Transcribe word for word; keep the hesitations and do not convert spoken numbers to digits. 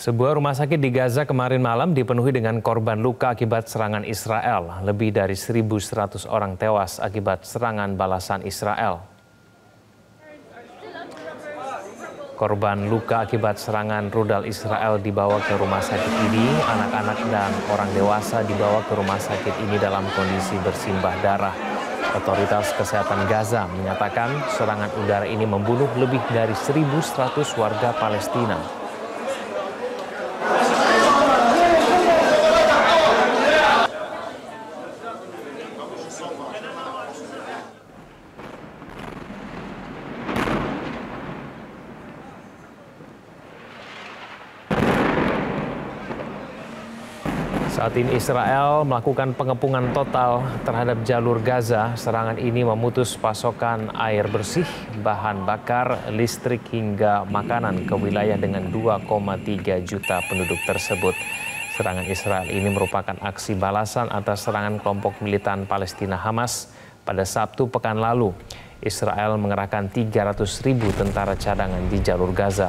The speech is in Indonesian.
Sebuah rumah sakit di Gaza kemarin malam dipenuhi dengan korban luka akibat serangan Israel. Lebih dari seribu seratus orang tewas akibat serangan balasan Israel. Korban luka akibat serangan rudal Israel dibawa ke rumah sakit ini. Anak-anak dan orang dewasa dibawa ke rumah sakit ini dalam kondisi bersimbah darah. Otoritas Kesehatan Gaza menyatakan serangan udara ini membunuh lebih dari seribu seratus warga Palestina. Saat ini Israel melakukan pengepungan total terhadap jalur Gaza. Serangan ini memutus pasokan air bersih, bahan bakar, listrik hingga makanan ke wilayah dengan dua koma tiga juta penduduk tersebut. Serangan Israel ini merupakan aksi balasan atas serangan kelompok militan Palestina Hamas pada Sabtu pekan lalu. Israel mengerahkan tiga ratus ribu tentara cadangan di jalur Gaza.